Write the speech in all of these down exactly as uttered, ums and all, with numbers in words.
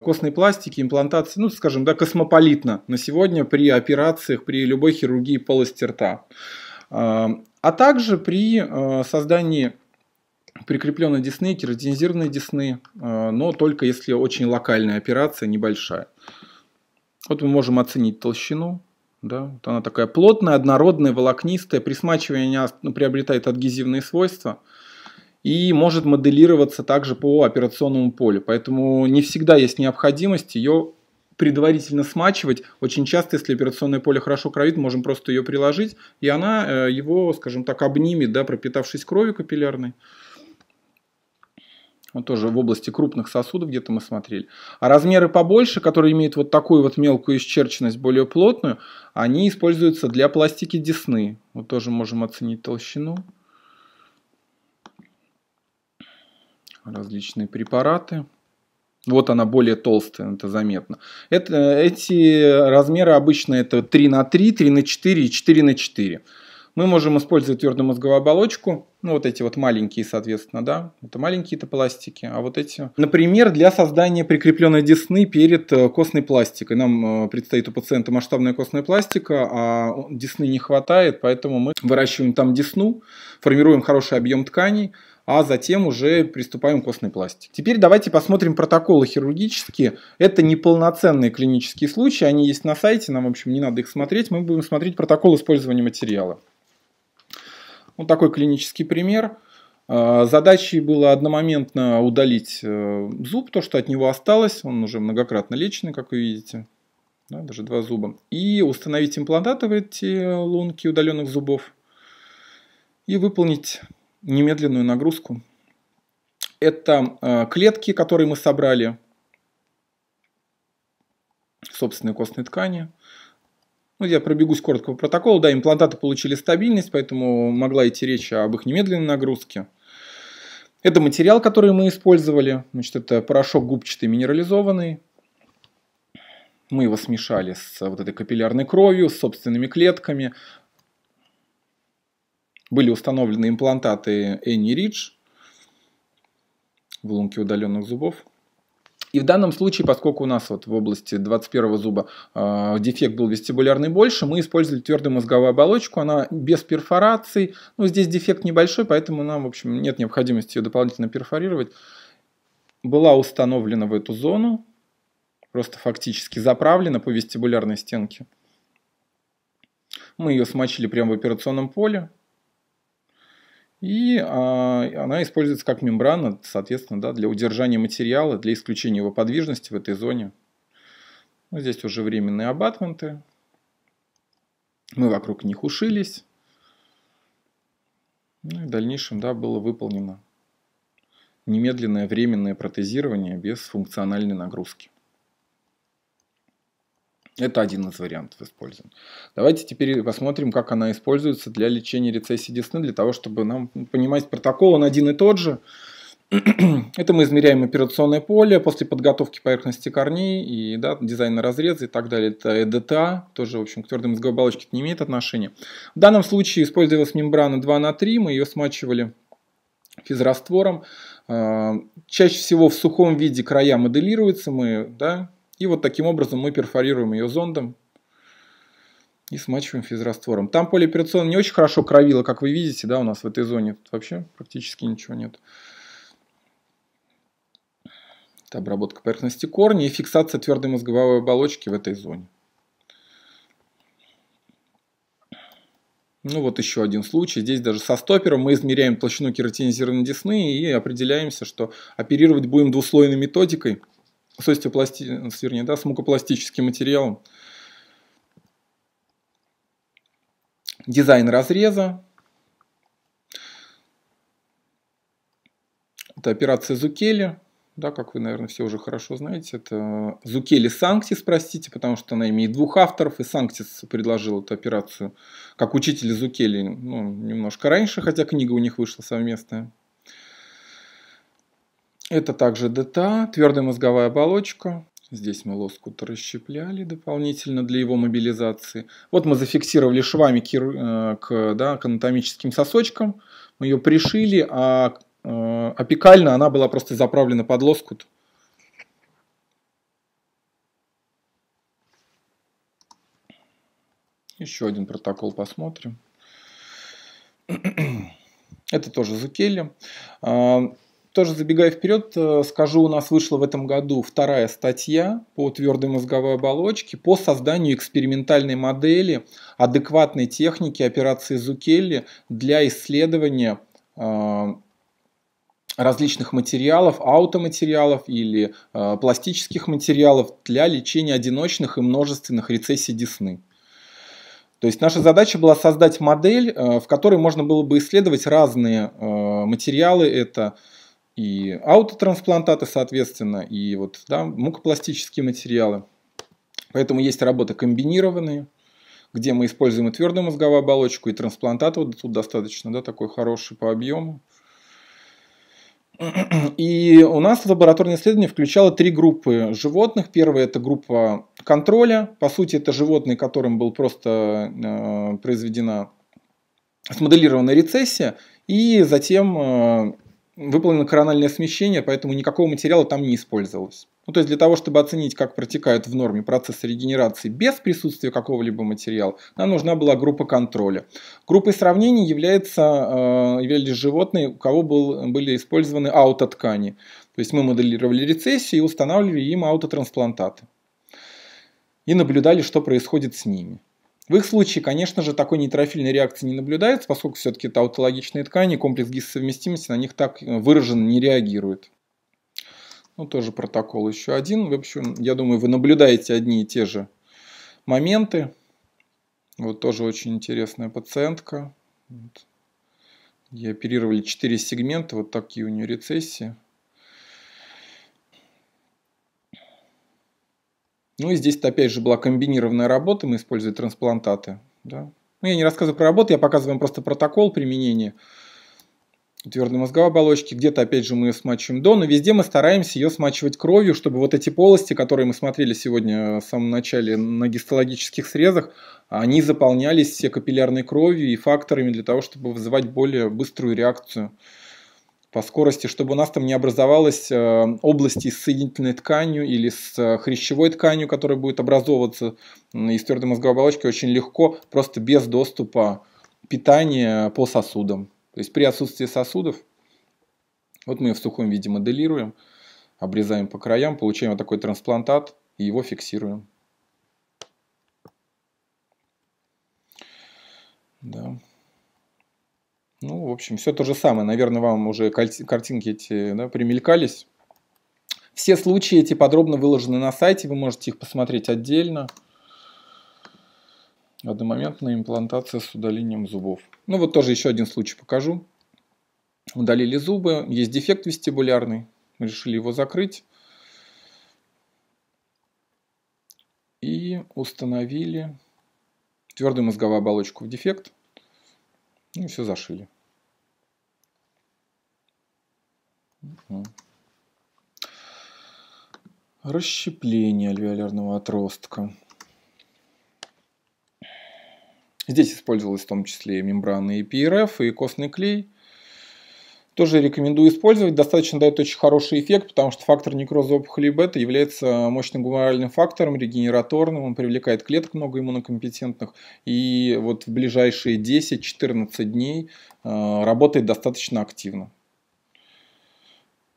костной пластики, имплантации, ну, скажем, да, космополитно на сегодня при операциях, при любой хирургии полости рта. А также при создании прикрепленной десны, кератинизированной десны, но только если очень локальная операция, небольшая. Вот мы можем оценить толщину. Да, вот она такая плотная, однородная, волокнистая. При смачивании она приобретает адгезивные свойства и может моделироваться также по операционному полю. Поэтому не всегда есть необходимость ее предварительно смачивать. Очень часто, если операционное поле хорошо кровит, можем просто ее приложить, и она его, скажем так, обнимет, да, пропитавшись кровью капиллярной. Вот тоже в области крупных сосудов где-то мы смотрели. А размеры побольше, которые имеют вот такую вот мелкую исчерченность, более плотную, они используются для пластики десны. Вот тоже можем оценить толщину. Различные препараты. Вот она более толстая, это заметно. Это, эти размеры обычно это три на три, три на четыре и четыре на четыре. Мы можем использовать твердую мозговую оболочку, ну вот эти вот маленькие, соответственно, да, это маленькие-то пластики, а вот эти. Например, для создания прикрепленной десны перед костной пластикой. Нам предстоит у пациента масштабная костная пластика, а десны не хватает, поэтому мы выращиваем там десну, формируем хороший объем тканей, а затем уже приступаем к костной пластике. Теперь давайте посмотрим протоколы хирургические. Это неполноценные клинические случаи, они есть на сайте, нам, в общем, не надо их смотреть, мы будем смотреть протокол использования материала. Вот такой клинический пример. Задачей было одномоментно удалить зуб, то, что от него осталось. Он уже многократно леченный, как вы видите. Да, даже два зуба. И установить имплантаты в эти лунки удаленных зубов. И выполнить немедленную нагрузку. Это клетки, которые мы собрали. Собственные костные ткани. Ну, я пробегусь коротко по протоколу. Да, имплантаты получили стабильность, поэтому могла идти речь об их немедленной нагрузке. Это материал, который мы использовали. Значит, это порошок губчатый минерализованный. Мы его смешали с вот этой капиллярной кровью, с собственными клетками. Были установлены имплантаты Эни Рич в лунке удаленных зубов. И в данном случае, поскольку у нас вот в области двадцать первого зуба э, дефект был вестибулярный больше, мы использовали твердую мозговую оболочку, она без перфораций. Ну, здесь дефект небольшой, поэтому нам, в общем, нет необходимости ее дополнительно перфорировать. Была установлена в эту зону, просто фактически заправлена по вестибулярной стенке. Мы ее смочили прямо в операционном поле. И а, она используется как мембрана, соответственно, да, для удержания материала, для исключения его подвижности в этой зоне. Ну, здесь уже временные абатменты. Мы вокруг них ушились. Ну, и в дальнейшем, да, было выполнено немедленное временное протезирование без функциональной нагрузки. Это один из вариантов использования. Давайте теперь посмотрим, как она используется для лечения рецессии десны, для того, чтобы нам понимать протокол, он один и тот же. Это мы измеряем операционное поле после подготовки поверхности корней и, да, дизайна разреза и так далее. Это ЭДТА, тоже, в общем, к твердой мозговой оболочке это не имеет отношения. В данном случае использовалась мембрана два на три, мы ее смачивали физраствором. Чаще всего в сухом виде края моделируются мы, да, и вот таким образом мы перфорируем ее зондом и смачиваем физраствором. Там полиоперационно не очень хорошо кровило, как вы видите, да, у нас в этой зоне тут вообще практически ничего нет. Это обработка поверхности корня и фиксация твердой мозговой оболочки в этой зоне. Ну вот еще один случай. Здесь даже со стопером мы измеряем толщину кератинизированной десны и определяемся, что оперировать будем двуслойной методикой. С остеопласти... Вернее, да, с мукопластическим материалом. Дизайн разреза. Это операция Зуккелли. Да, как вы, наверное, все уже хорошо знаете. Это Зуккелли Санктис, простите, потому что она имеет двух авторов. И Санктис предложил эту операцию как учитель Зуккелли, ну, немножко раньше, хотя книга у них вышла совместная. Это также ДТА, твердая мозговая оболочка. Здесь мы лоскут расщепляли дополнительно для его мобилизации. Вот мы зафиксировали швами к, к, да, к анатомическим сосочкам. Мы ее пришили, а опекально она была просто заправлена под лоскут. Еще один протокол посмотрим. Это тоже Зуккелли. Тоже забегая вперед, скажу, у нас вышла в этом году вторая статья по твердой мозговой оболочке по созданию экспериментальной модели адекватной техники операции Зуккелли для исследования различных материалов, аутоматериалов или пластических материалов для лечения одиночных и множественных рецессий десны. То есть наша задача была создать модель, в которой можно было бы исследовать разные материалы. Это и аутотрансплантаты, соответственно, и вот, да, мукопластические материалы. Поэтому есть работы комбинированные, где мы используем и твердую мозговую оболочку, и трансплантат. Вот тут достаточно, да, такой хороший по объему. И у нас лабораторное исследование включало три группы животных. Первая – это группа контроля. По сути, это животные, которым была просто э, произведена смоделированная рецессия. И затем э, выполнено корональное смещение, поэтому никакого материала там не использовалось. Ну, то есть для того, чтобы оценить, как протекает в норме процесс регенерации без присутствия какого-либо материала, нам нужна была группа контроля. Группой сравнений является, э, являлись животные, у кого был, были использованы аутоткани. То есть мы моделировали рецессию и устанавливали им аутотрансплантаты. И наблюдали, что происходит с ними. В их случае, конечно же, такой нейтрофильной реакции не наблюдается, поскольку все-таки это аутологичные ткани, комплекс гиссовместимости на них так выраженно не реагирует. Ну, тоже протокол еще один. В общем, я думаю, вы наблюдаете одни и те же моменты. Вот тоже очень интересная пациентка. Вот. Ей оперировали четыре сегмента. Вот такие у нее рецессии. Ну и здесь опять же была комбинированная работа. Мы используем трансплантаты. Да? Ну, я не рассказываю про работу, я показываю вам просто протокол применения твердой мозговой оболочки. Где-то опять же мы ее смачиваем до, но везде мы стараемся ее смачивать кровью, чтобы вот эти полости, которые мы смотрели сегодня в самом начале на гистологических срезах, они заполнялись все капиллярной кровью и факторами для того, чтобы вызывать более быструю реакцию по скорости, чтобы у нас там не образовалось области с соединительной тканью или с хрящевой тканью, которая будет образовываться из твердой мозговой оболочки очень легко, просто без доступа питания по сосудам. То есть при отсутствии сосудов, вот мы ее в сухом виде моделируем, обрезаем по краям, получаем вот такой трансплантат и его фиксируем. Да. Ну, в общем, все то же самое. Наверное, вам уже картинки эти, да, примелькались. Все случаи эти подробно выложены на сайте, вы можете их посмотреть отдельно. Одномоментная имплантация с удалением зубов. Ну вот тоже еще один случай покажу. Удалили зубы, есть дефект вестибулярный, мы решили его закрыть. И установили твердую мозговую оболочку в дефект. И все зашили. Расщепление альвеолярного отростка. Здесь использовалась в том числе и мембрана, и пи эр эф, и костный клей. Тоже рекомендую использовать. Достаточно дает очень хороший эффект, потому что фактор некроза опухолей бета является мощным гуморальным фактором, регенераторным. Он привлекает клеток много иммунокомпетентных. И вот в ближайшие десять-четырнадцать дней работает достаточно активно.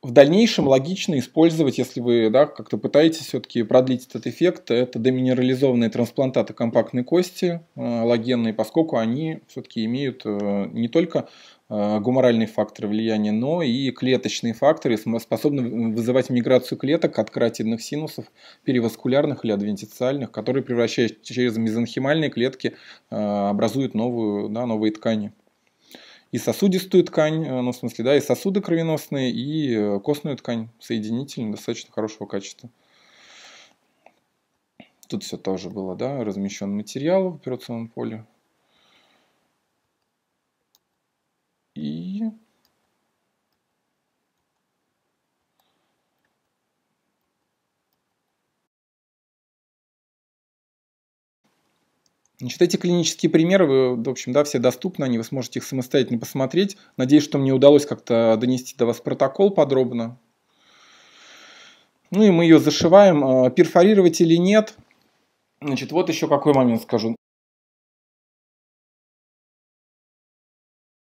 В дальнейшем логично использовать, если вы, да, как-то пытаетесь все-таки продлить этот эффект, это деминерализованные трансплантаты компактной кости, аллогенные, поскольку они все-таки имеют не только гуморальные факторы влияния, но и клеточные факторы, способны вызывать миграцию клеток от каротидных синусов, переваскулярных или адвентициальных, которые, превращаясь через мезонхимальные клетки, образуют новую, да, новые ткани. И сосудистую ткань, ну, в смысле, да, и сосуды кровеносные, и костную ткань соединительную достаточно хорошего качества. Тут все тоже было, да, размещен материал в операционном поле. И значит, эти клинические примеры, вы, в общем, да, все доступны, они, вы сможете их самостоятельно посмотреть. Надеюсь, что мне удалось как-то донести до вас протокол подробно. Ну и мы ее зашиваем. Перфорировать или нет? Значит, вот еще какой момент скажу.